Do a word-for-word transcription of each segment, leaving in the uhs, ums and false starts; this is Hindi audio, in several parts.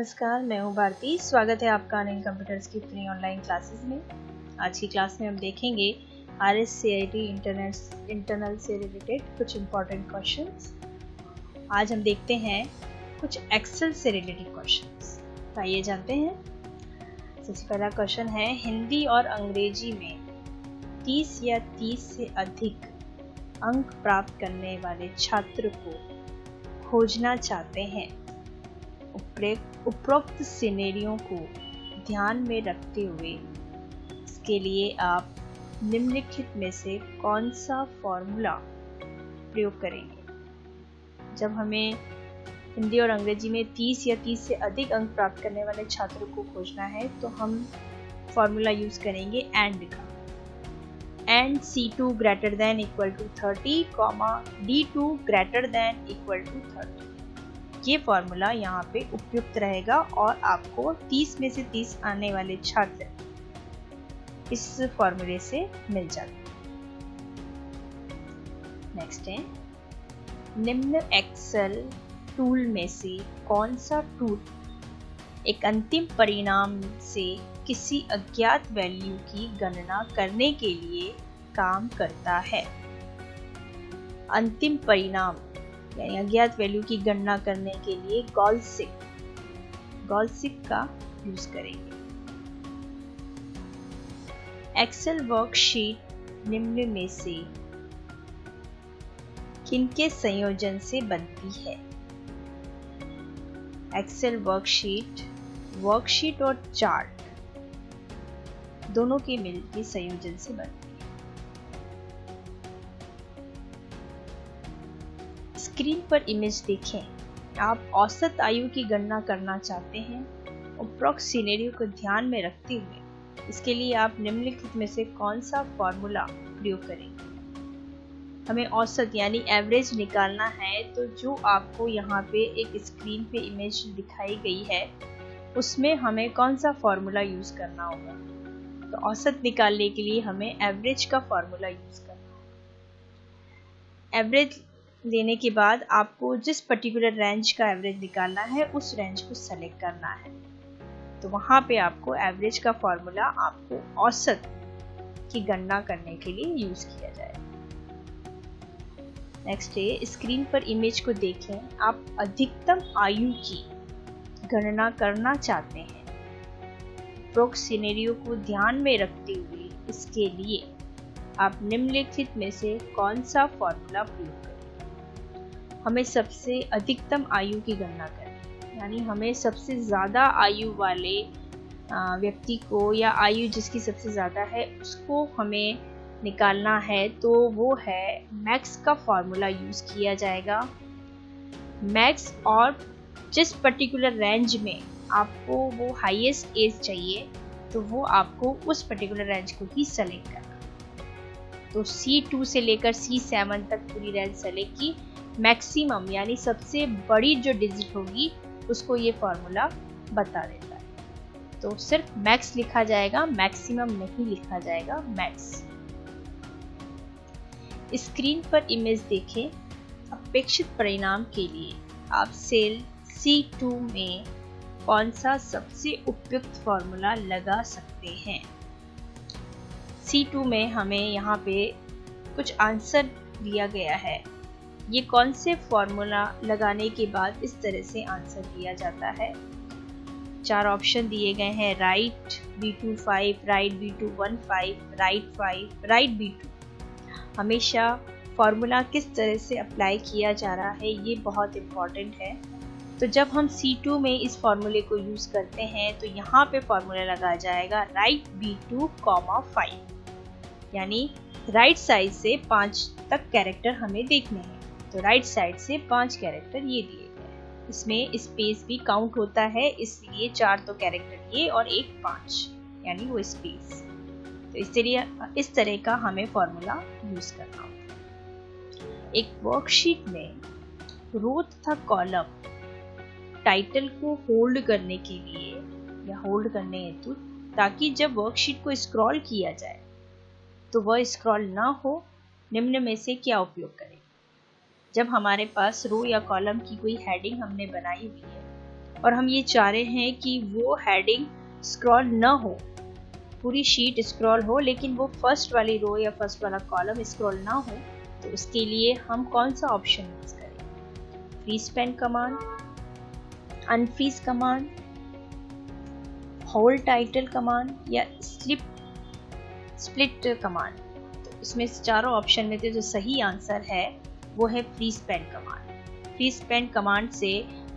नमस्कार, मैं हूं भारती। स्वागत है आपका अनिल कंप्यूटर्स की फ्री ऑनलाइन क्लासेस में। आज की क्लास में हम देखेंगे R S C I T internet internal से रिलेटेड कुछ इम्पोर्टेंट क्वेश्चंस। आज हम देखते हैं कुछ एक्सेल से रिलेटेड क्वेश्चंस। तो आइए जानते हैं। सबसे पहला क्वेश्चन है, हिंदी और अंग्रेजी में तीस या तीस से अधिक अंक प्राप्त करने वाले छात्र को खोजना चाहते हैं। उपरोक्त सिनेरियो को ध्यान में रखते हुए इसके लिए आप निम्नलिखित में से कौन सा फॉर्मूला प्रयोग करेंगे। जब हमें हिंदी और अंग्रेजी में तीस या तीस से अधिक अंक प्राप्त करने वाले छात्रों को खोजना है तो हम फॉर्मूला यूज करेंगे एंड का। And C two greater than equal to thirty, comma D two greater than equal to thirty. ये फॉर्मूला यहाँ पे उपयुक्त रहेगा और आपको तीस में से तीस आने वाले छात्र इस फॉर्मूले से मिल जाते। नेक्स्ट है, निम्न एक्सेल टूल में से कौन सा टूल एक अंतिम परिणाम से किसी अज्ञात वैल्यू की गणना करने के लिए काम करता है। अंतिम परिणाम यानी अज्ञात वैल्यू की गणना करने के लिए गॉलसिक गॉलसिक का यूज करेंगे। एक्सेल वर्कशीट निम्न में से किनके संयोजन से बनती है। एक्सेल वर्कशीट वर्कशीट और चार्ट दोनों के मिलकर संयोजन से बनती है। स्क्रीन पर इमेज देखें। आप औसत आयु की गणना करना चाहते हैं। उपरोक्त सिनेरियो को ध्यान में रखते हुए इसके लिए आप निम्नलिखित में से कौन सा फॉर्मूला प्रयोग करेंगे। हमें औसत यानी एवरेज निकालना है, तो जो आपको यहाँ पे एक स्क्रीन पे इमेज दिखाई गई है उसमें हमें कौन सा फॉर्मूला यूज करना होगा। तो औसत निकालने के लिए हमें एवरेज का फॉर्मूला यूज करना होगा। एवरेज लेने के बाद आपको जिस पर्टिकुलर रेंज का एवरेज निकालना है उस रेंज को सेलेक्ट करना है। तो वहाँ पे आपको एवरेज का फॉर्मूला आपको औसत की गणना करने के लिए यूज किया जाएगा। नेक्स्ट है, स्क्रीन पर इमेज को देखें। आप अधिकतम आयु की गणना करना चाहते हैं। उपरोक्त सिनेरियो को ध्यान में रखते हुए इसके लिए आप निम्नलिखित में से कौन सा फॉर्मूला प्रयोग। हमें सबसे अधिकतम आयु की गणना करनी, यानी हमें सबसे ज़्यादा आयु वाले व्यक्ति को या आयु जिसकी सबसे ज़्यादा है उसको हमें निकालना है। तो वो है मैक्स का फॉर्मूला यूज़ किया जाएगा। मैक्स और जिस पर्टिकुलर रेंज में आपको वो हाईएस्ट एज चाहिए तो वो आपको उस पर्टिकुलर रेंज को ही सेलेक्ट करना। तो सी टू से लेकर सी सेवन तक पूरी रेंज सेलेक्ट की। मैक्सिमम यानी सबसे बड़ी जो डिजिट होगी उसको ये फॉर्मूला बता देता है। तो सिर्फ मैक्स लिखा जाएगा, मैक्सिमम नहीं लिखा जाएगा, मैक्स। स्क्रीन पर इमेज देखें। अपेक्षित परिणाम के लिए आप सेल सी टू में कौन सा सबसे उपयुक्त फॉर्मूला लगा सकते हैं। सी टू में हमें यहाँ पे कुछ आंसर दिया गया है। ये कौन से फॉर्मूला लगाने के बाद इस तरह से आंसर दिया जाता है। चार ऑप्शन दिए गए हैं, right B two five, right B two one five, right five, right B two. हमेशा फॉर्मूला किस तरह से अप्लाई किया जा रहा है ये बहुत इम्पॉर्टेंट है। तो जब हम सी टू में इस फॉर्मूले को यूज़ करते हैं तो यहाँ पे फॉर्मूला लगाया जाएगा right B two comma five, यानी राइट साइड से पाँच तक कैरेक्टर हमें देखने हैं। तो राइट साइड से पांच कैरेक्टर ये दिए गए। इसमें स्पेस भी काउंट होता है, इसलिए चार तो कैरेक्टर ये और एक पांच यानी वो स्पेस। तो इसलिए इस तरह का हमें फॉर्मूला यूज करना होता है। एक वर्कशीट में रो तथा कॉलम टाइटल को होल्ड करने के लिए या होल्ड करने हेतु, ताकि जब वर्कशीट को स्क्रॉल किया जाए तो वह स्क्रॉल ना हो, निम्न में से क्या उपयोग करें। जब हमारे पास रो या कॉलम की कोई हेडिंग हमने बनाई हुई है और हम ये चाह रहे हैं कि वो हेडिंग स्क्रॉल ना हो, पूरी शीट स्क्रॉल हो लेकिन वो फर्स्ट वाली रो या फर्स्ट वाला कॉलम स्क्रॉल ना हो, तो उसके लिए हम कौन सा ऑप्शन यूज करें? Freeze pane command, unfreeze command, hold title command या स्लिप स्प्लिट कमांड। तो इसमें चारों ऑप्शन में से जो सही आंसर है वो है freeze pane command. Freeze pane command से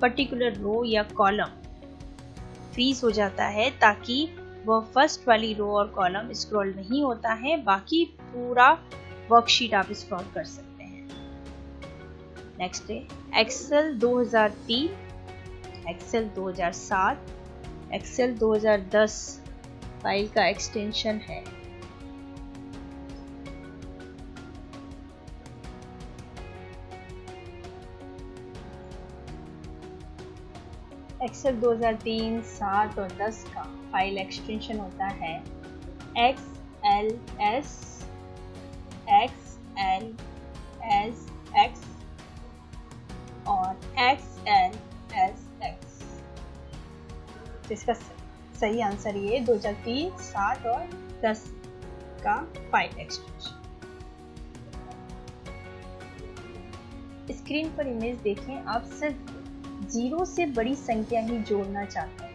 पर्टिकुलर रो या कॉलम फ्रीज हो जाता है ताकि वह फर्स्ट वाली रो और कॉलम स्क्रॉल नहीं होता है, बाकी पूरा वर्कशीट आप स्क्रॉल कर सकते हैं। नेक्स्ट है एक्सेल दो हज़ार तीन, एक्सेल दो हज़ार सात, एक्सेल दो हज़ार दस फाइल का एक्सटेंशन है। एक्सेल दो हज़ार तीन, सात और दस का फाइल एक्सटेंशन होता है X L S, X L S X और एक्स एल एस एक्स। तो इसका सही आंसर ये दो हज़ार तीन, सात और दस का फाइल एक्सटेंशन। स्क्रीन पर इमेज देखें, आप सिर्फ जीरो से बड़ी संख्या ही जोड़ना चाहते हैं।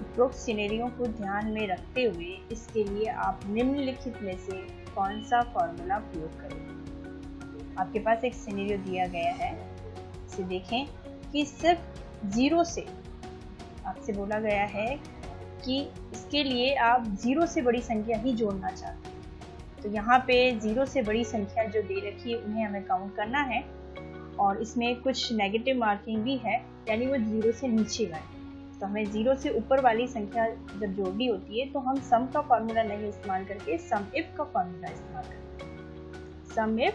उपरोक्त सिनेरियो को ध्यान में रखते हुए इसके लिए आप निम्नलिखित में से कौन सा फॉर्मूला प्रयोग करेंगे? आपके पास एक सिनेरियो दिया गया है, इसे देखें कि सिर्फ जीरो से आपसे बोला गया है कि इसके लिए आप जीरो से बड़ी संख्या ही जोड़ना चाहते हैं। तो यहाँ पे जीरो से बड़ी संख्या जो दे रखी है उन्हें हमें काउंट करना है और इसमें कुछ नेगेटिव मार्किंग भी है, यानी वो जीरो से नीचे गए। तो हमें जीरो से ऊपर वाली संख्या जब जोड़नी होती है तो हम सम का फॉर्मूला नहीं इस्तेमाल करके सम इफ का फॉर्मूला इस्तेमाल करते हैं। सम इफ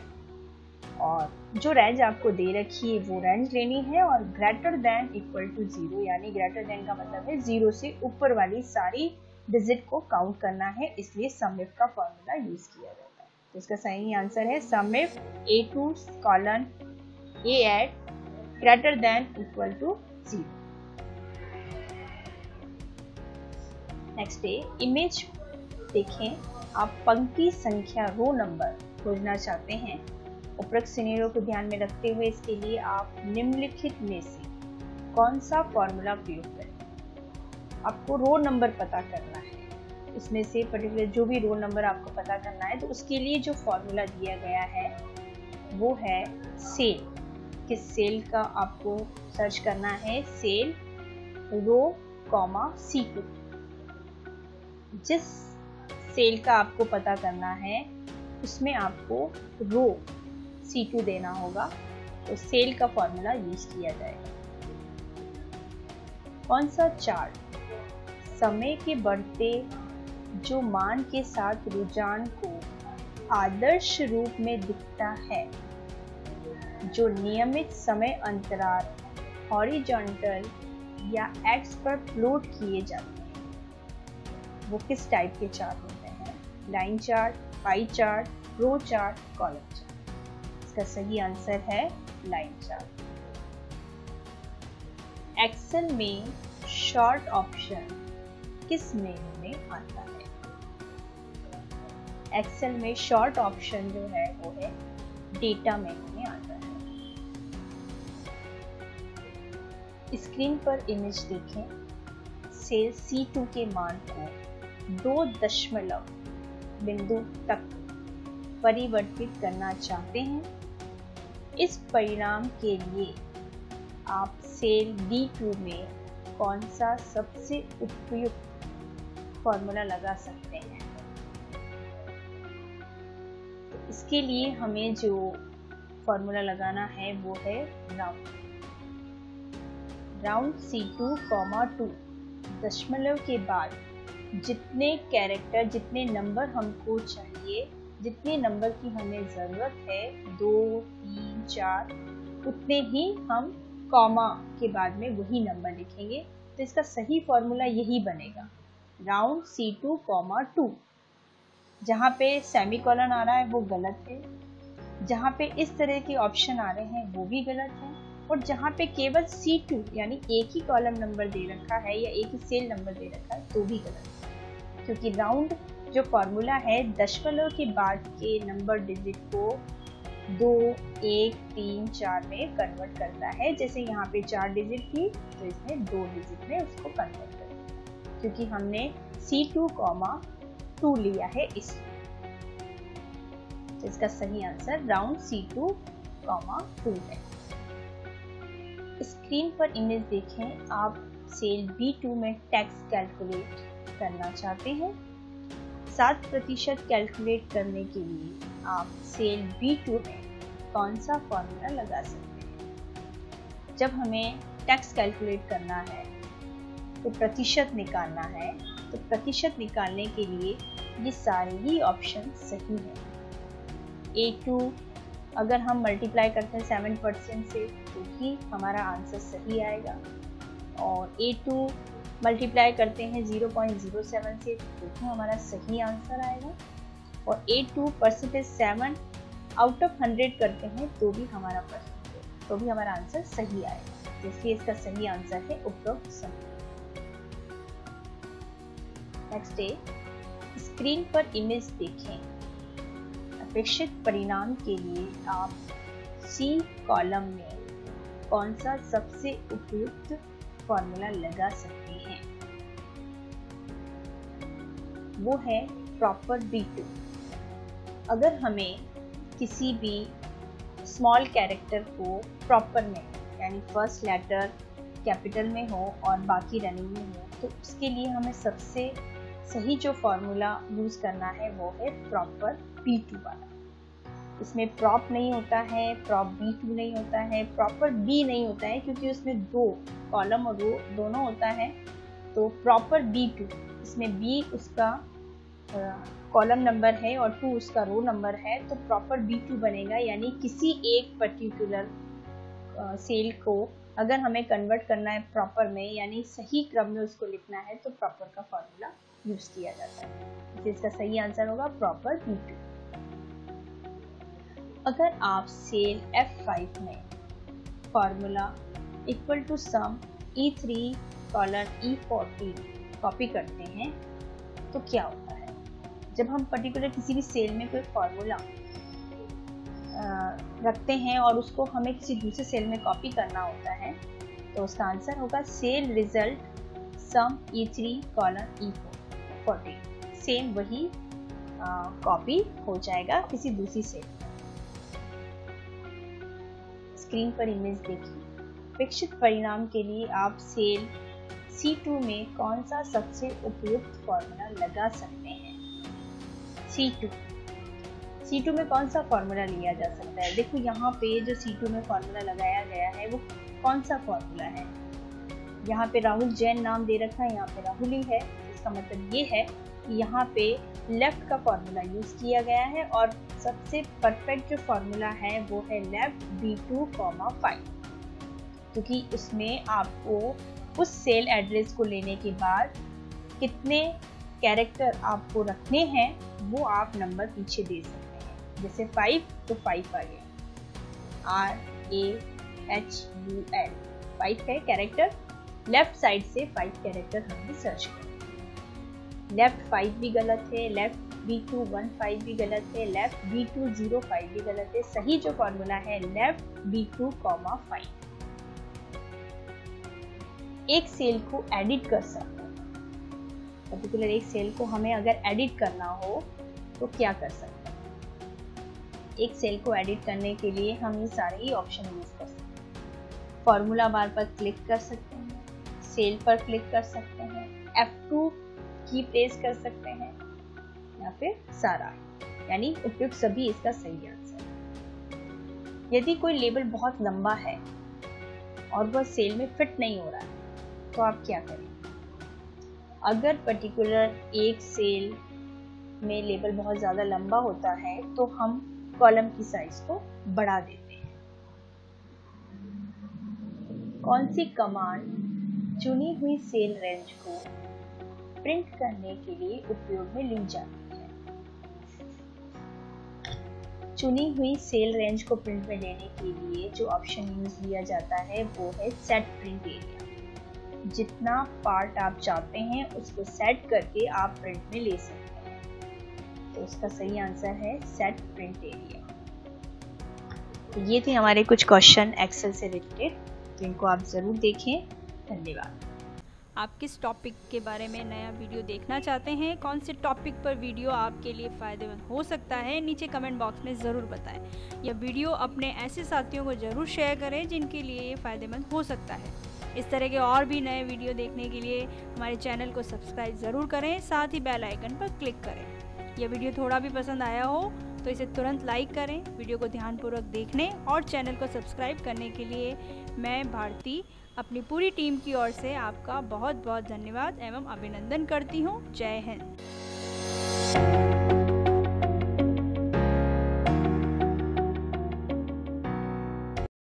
और जो रेंज आपको दे रखी है वो रेंज लेनी है और greater than equal to zero, यानी ग्रेटर देन का मतलब है जीरो से ऊपर वाली सारी डिजिट को काउंट करना है, इसलिए सम इफ का फॉर्मूला यूज किया जाता है। तो इसका सही आंसर है sum if A two colon A at greater than equal to zero. Next है इमेज देखें, आप पंक्ति संख्या रो नंबर खोजना चाहते हैं। उपरोक्त सिनेरियो को ध्यान में रखते हुए इसके लिए आप निम्नलिखित में से कौन सा फॉर्मूला प्रयोग करें? आपको रो नंबर पता करना है, इसमें से पर्टिकुलर जो भी रो नंबर आपको पता करना है, तो उसके लिए जो फॉर्मूला दिया गया है वो है सेल। किस सेल का आपको सर्च करना है? Cell row comma C two. जिस सेल का आपको पता करना है उसमें आपको रो सी टू देना होगा, तो सेल का फॉर्मूला यूज किया जाएगा। कौन सा चार्ट समय के बढ़ते जो मान के साथ रुझान को आदर्श रूप में दिखता है, जो नियमित समय अंतराल हॉरिजॉन्टल या एक्स पर प्लॉट किए जाते हैं, वो किस टाइप के चार्ट होते हैं? Line chart, pie chart, row chart, column chart. इसका सही आंसर है लाइन चार्ट। एक्सेल में शॉर्ट ऑप्शन किस मेनू में आता है? एक्सेल में शॉर्ट ऑप्शन जो है वो है डेटा मेनू में आता है। स्क्रीन पर इमेज देखें, सेल सी टू के मान को दो दशमलव बिंदु तक परिवर्तित करना चाहते हैं। इस परिणाम के लिए आप सेल डी टू में कौन सा सबसे उपयुक्त फॉर्मूला लगा सकते हैं? इसके लिए हमें जो फॉर्मूला लगाना है वो है round. Round C two, two दशमलव के बाद जितने कैरेक्टर, जितने नंबर हमको चाहिए, जितने नंबर की हमें ज़रूरत है, दो, तीन, चार, उतने ही हम कॉमा के बाद में वही नंबर लिखेंगे। तो इसका सही फॉर्मूला यही बनेगा, राउंड सी टू, टू। जहाँ पे सेमीकोलन आ रहा है वो गलत है, जहाँ पे इस तरह के ऑप्शन आ रहे हैं वो भी गलत है, और जहाँ पे केवल सी टू यानी एक ही कॉलम नंबर दे रखा है या एक ही सेल नंबर दे रखा है तो भी गलत है, क्योंकि राउंड जो फॉर्मूला है दशमलव के बाद के नंबर डिजिट को दो एक तीन चार में कन्वर्ट करता है। जैसे यहाँ पे चार डिजिट थी तो इसमें दो डिजिट में उसको कन्वर्ट कर दिया, क्योंकि हमने सी टू कॉमा टू लिया है इसलिए। तो इसका सही answer round C two comma two है। स्क्रीन पर इमेज देखें, आप सेल बी टू में टैक्स कैलकुलेट करना चाहते हैं। सात प्रतिशत कैलकुलेट करने के लिए आप सेल बी टू में कौन सा फॉर्मूला लगा सकते हैं? जब हमें टैक्स कैलकुलेट करना है तो प्रतिशत निकालना है, तो प्रतिशत निकालने के लिए ये सारे ही ऑप्शन सही हैं। ए टू अगर हम मल्टीप्लाई करते हैं सेवन परसेंट से तो ही हमारा आंसर सही आएगा, और ए टू मल्टीप्लाई करते हैं ज़ीरो पॉइंट ज़ीरो सेवन से तो भी हमारा सही आंसर आएगा, और A two percentage seven out of hundred करते हैं तो भी हमारा परसेंटेज तो भी हमारा आंसर सही आएगा। इसलिए इसका सही आंसर है उपरोक्त संख्या। नेक्स्ट है, स्क्रीन पर इमेज देखें। अपेक्षित परिणाम के लिए आप सी कॉलम में कौन सा सबसे उपयुक्त फॉर्मूला लगा सकते हैं? वो है प्रॉपर बी टू। अगर हमें किसी भी स्मॉल कैरेक्टर को प्रॉपर में यानी फर्स्ट लेटर कैपिटल में हो और बाकी रनिंग में हो तो उसके लिए हमें सबसे सही जो फॉर्मूला यूज करना है वो है प्रॉपर बी टू वाला। इसमें प्रॉप नहीं होता है, प्रॉप बी टू नहीं होता है, प्रॉपर बी नहीं होता है, क्योंकि उसमें दो कॉलम और रो दोनों होता है। तो प्रॉपर बी टू, इसमें बी उसका कॉलम नंबर है और टू उसका रो नंबर है, तो प्रॉपर बी टू बनेगा। यानी किसी एक पर्टिकुलर सेल को अगर हमें कन्वर्ट करना है प्रॉपर में यानी सही क्रम में उसको लिखना है तो प्रॉपर का फॉर्मूला यूज किया जाता है। इसका सही आंसर होगा प्रॉपर बी टू। अगर आप सेल एफ फाइव में formula equal to sum E three colon E fourteen copy करते हैं तो क्या होता है? जब हम पर्टिकुलर किसी भी सेल में कोई फॉर्मूला रखते हैं और उसको हमें किसी दूसरे सेल में कॉपी करना होता है तो उसका आंसर होगा cell result sum E three colon E four. Same वही कॉपी हो जाएगा किसी दूसरी सेल। स्क्रीन पर इमेज देखिए। अपेक्षित परिणाम के लिए आप सेल सी टू में कौन सा सबसे उपयुक्त फॉर्मूला लगा सकते हैं? सी टू सी टू में कौन सा फॉर्मूला लिया जा सकता है? देखो यहाँ पे जो सी टू में फॉर्मूला लगाया गया है वो कौन सा फॉर्मूला है? यहाँ पे राहुल जैन नाम दे रखा है, यहाँ पे राहुल ही है। इसका मतलब ये है कि यहाँ पे लेफ्ट का फॉर्मूला यूज किया गया है और सबसे परफेक्ट जो फॉर्मूला है वो है left B two comma five, क्योंकि उसमें आपको उस सेल एड्रेस को लेने के बाद कितने कैरेक्टर आपको रखने हैं वो आप नंबर पीछे दे सकते हैं। जैसे फाइव तो फाइव आ गया, R A H U L five है कैरेक्टर। लेफ्ट साइड से फाइव कैरेक्टर हमने सर्च किया। लेफ्ट फाइव भी गलत है, left B two one five भी गलत है, left B two zero five भी गलत है। सही जो फॉर्मूला है left B two comma five. एक सेल को एडिट कर सकते हैं, पर्टिकुलर एक सेल को हमें अगर एडिट करना हो तो क्या कर सकते हैं? एक सेल को एडिट करने के लिए हम ये सारे ही ऑप्शन यूज कर सकते हैं। फॉर्मूला बार पर क्लिक कर सकते हैं, सेल पर क्लिक कर सकते हैं, एफ टू की प्रेस कर सकते हैं या फिर सारा, यानी उपयुक्त सभी इसका सही आंसर है। यदि कोई लेबल बहुत लंबा है और वह सेल में फिट नहीं हो रहा है तो आप क्या करें? अगर पर्टिकुलर एक सेल में लेबल बहुत ज्यादा लंबा होता है तो हम कॉलम की साइज को बढ़ा देते हैं। कौन सी कमांड चुनी हुई सेल रेंज को प्रिंट करने के लिए उपयोग में ली जाती है? चुनी हुई सेल रेंज को प्रिंट में लेने के लिए जो ऑप्शन यूज किया जाता है वो है सेट प्रिंट एरिया। जितना पार्ट आप चाहते हैं उसको सेट करके आप प्रिंट में ले सकते हैं। तो इसका सही आंसर है सेट प्रिंट एरिया। तो ये थे हमारे कुछ क्वेश्चन एक्सेल से रिलेटेड, तो इनको आप ज़रूर देखें। धन्यवाद। आप किस टॉपिक के बारे में नया वीडियो देखना चाहते हैं, कौन से टॉपिक पर वीडियो आपके लिए फ़ायदेमंद हो सकता है, नीचे कमेंट बॉक्स में ज़रूर बताएं। यह वीडियो अपने ऐसे साथियों को ज़रूर शेयर करें जिनके लिए ये फ़ायदेमंद हो सकता है। इस तरह के और भी नए वीडियो देखने के लिए हमारे चैनल को सब्सक्राइब ज़रूर करें, साथ ही बेल आइकन पर क्लिक करें। यह वीडियो थोड़ा भी पसंद आया हो तो इसे तुरंत लाइक करें। वीडियो को ध्यानपूर्वक देखने और चैनल को सब्सक्राइब करने के लिए मैं भारती अपनी पूरी टीम की ओर से आपका बहुत बहुत धन्यवाद एवं अभिनंदन करती हूँ। जय हिंद।